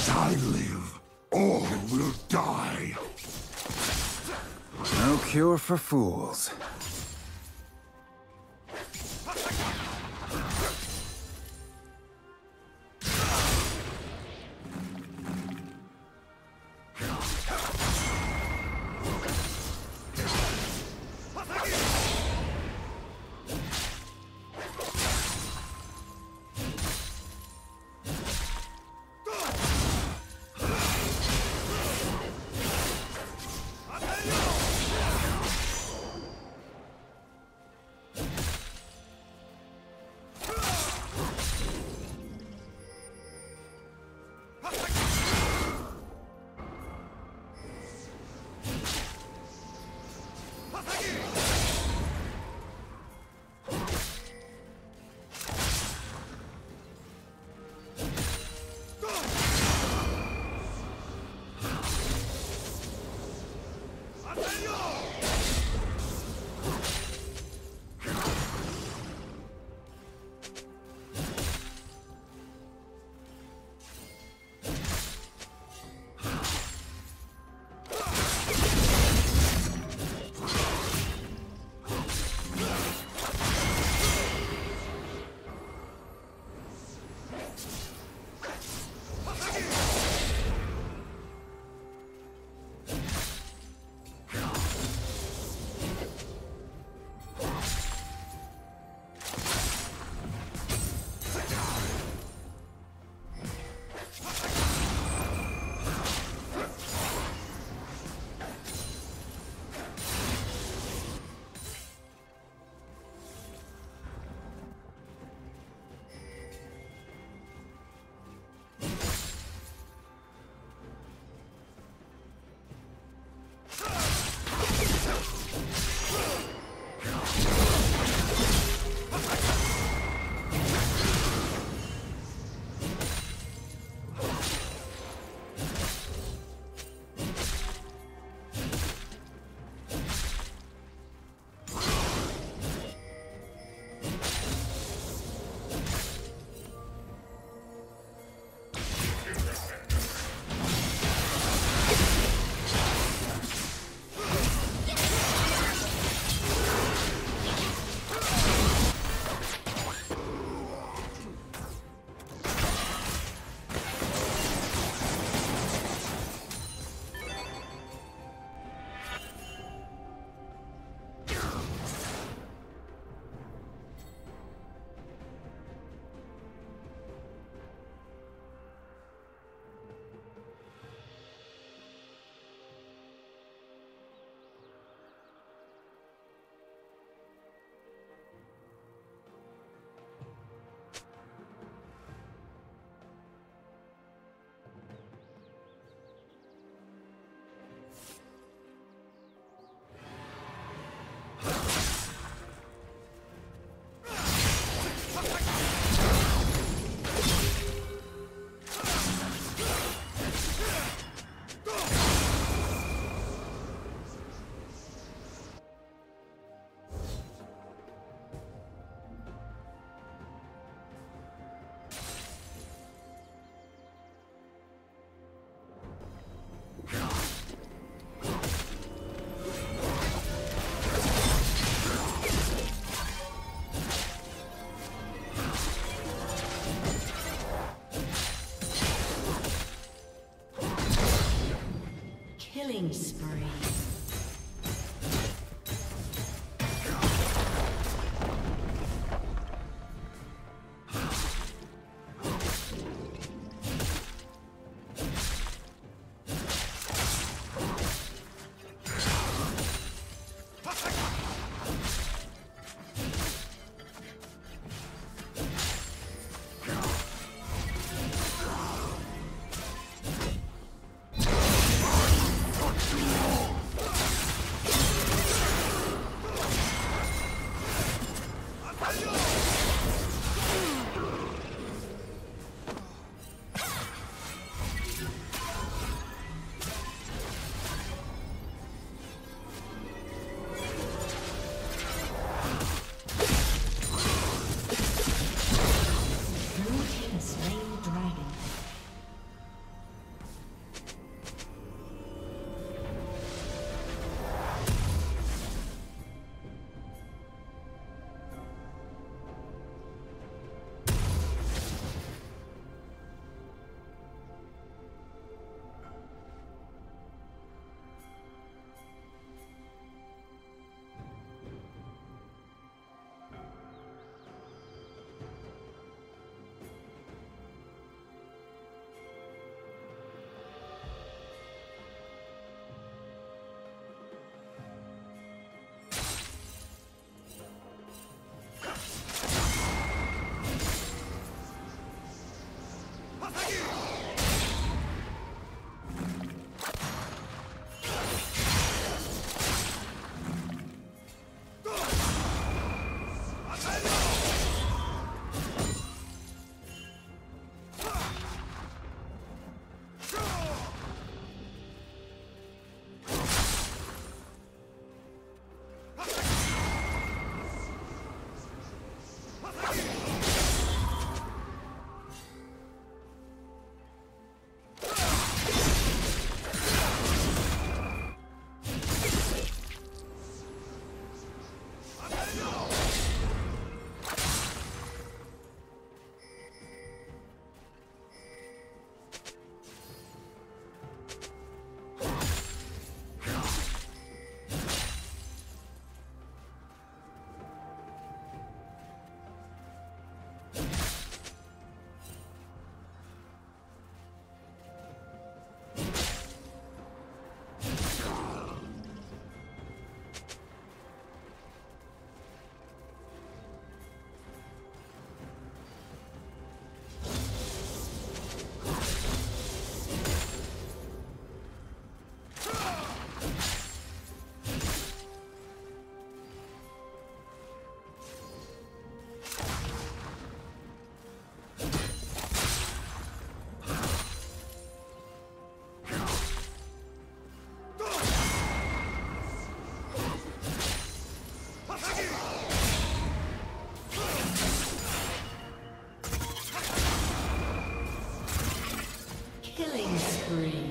As I live, all will die. No cure for fools. Killing spree. Killing spree.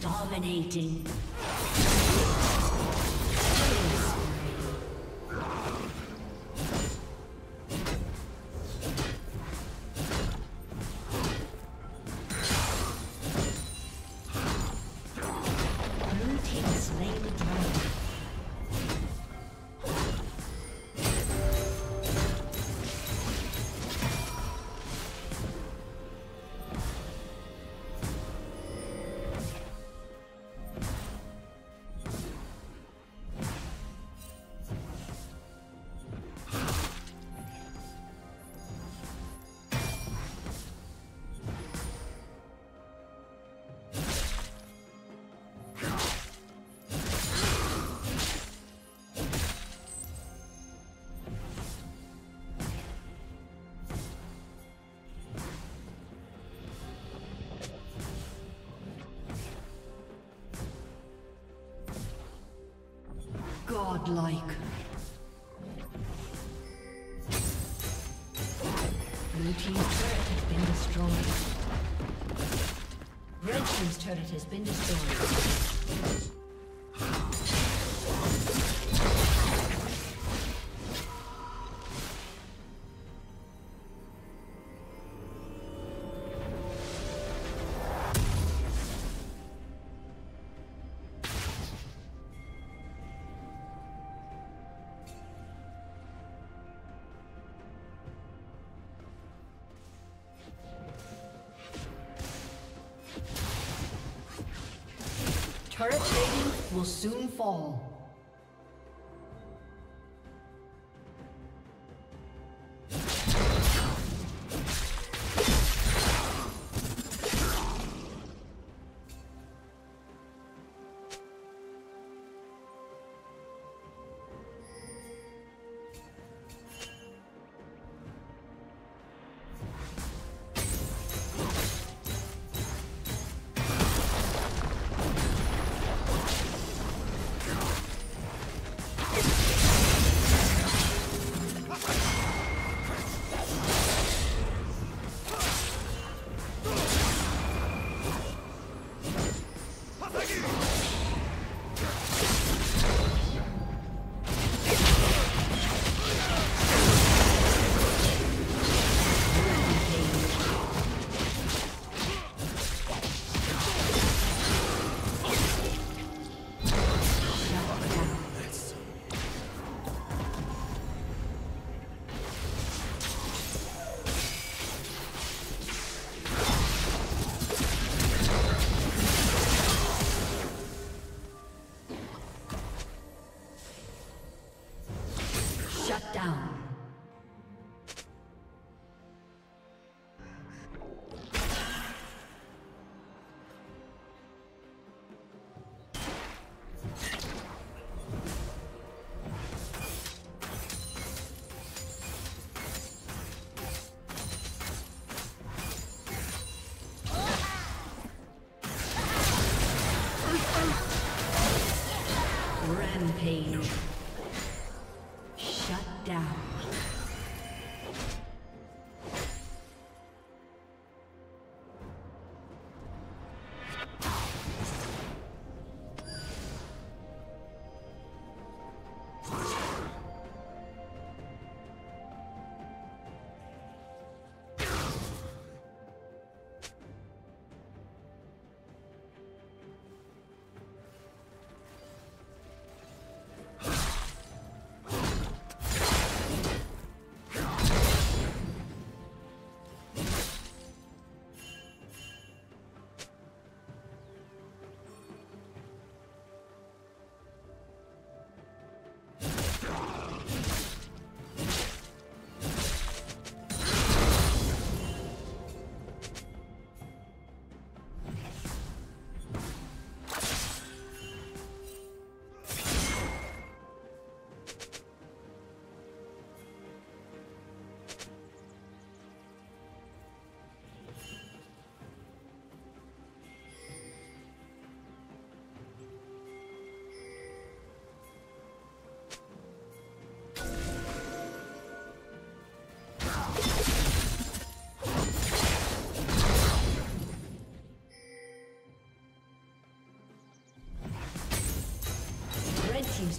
Dominating. Godlike. Blue team's turret has been destroyed. Red team's turret has been destroyed. Turret plating will soon fall. Rampage. Shut down. Team's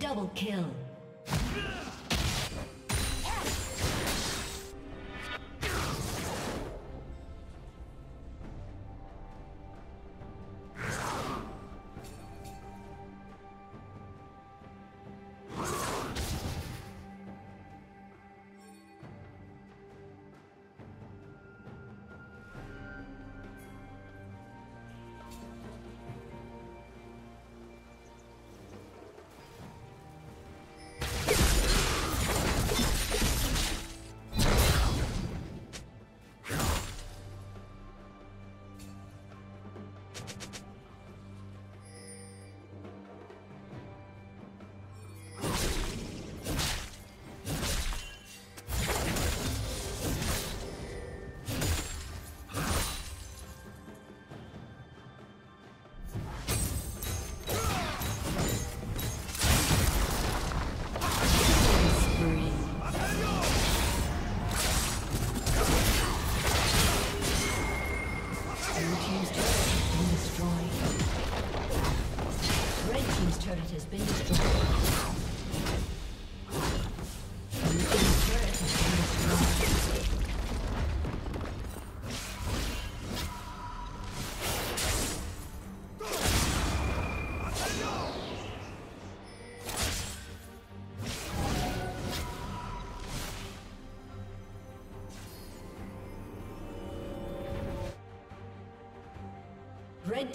Double kill. Red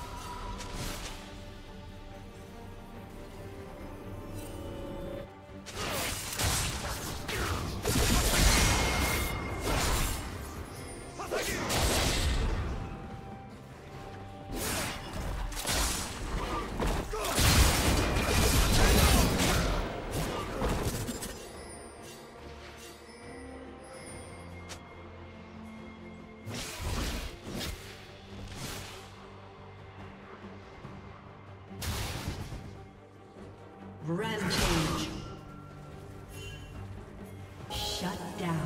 Rampage. Shut down.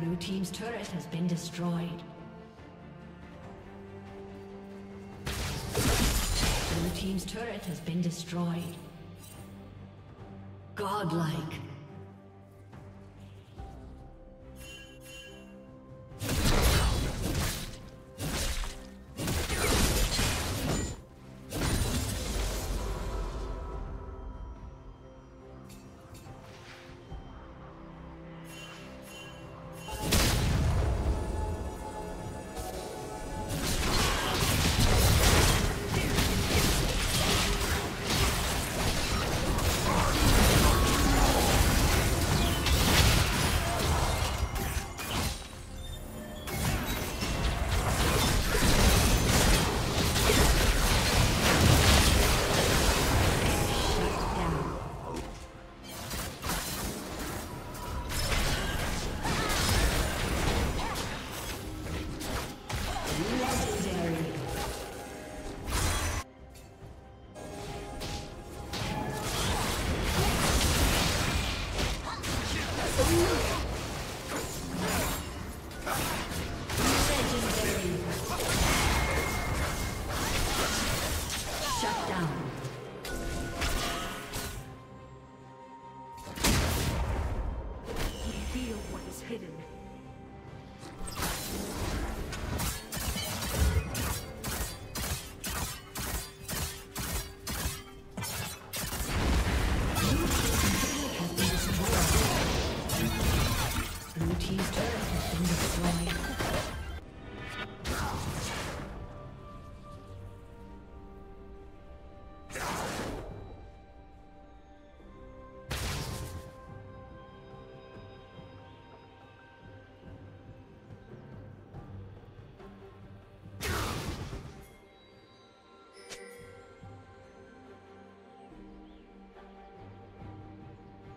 Blue team's turret has been destroyed. Blue team's turret has been destroyed. Godlike.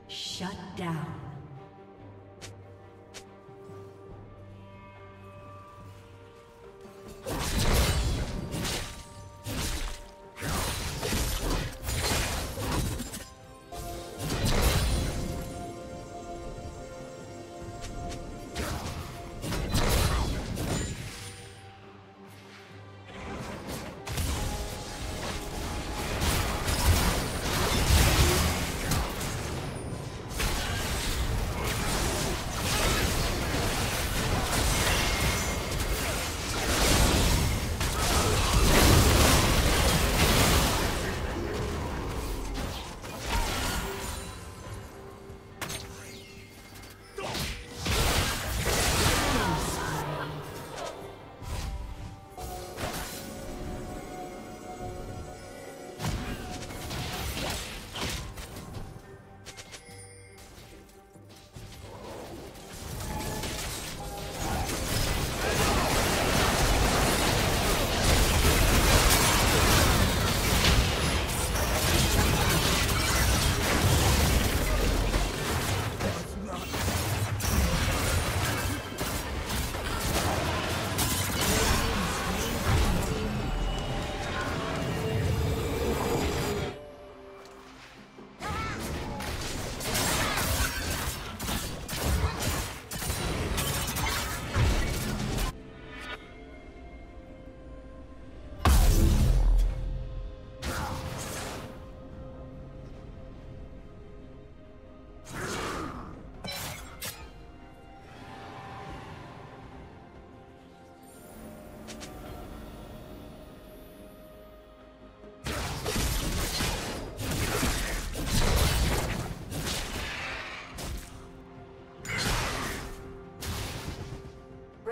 Shut down. The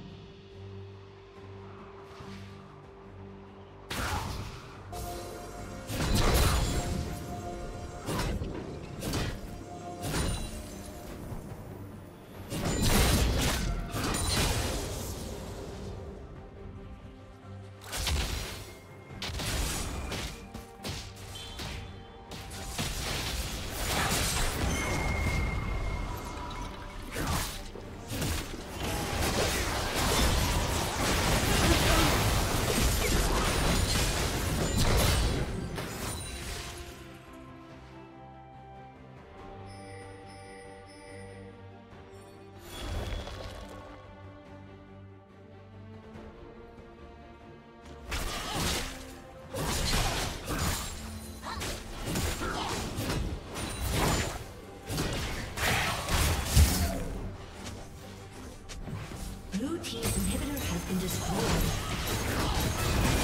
Blue team's inhibitor has been destroyed.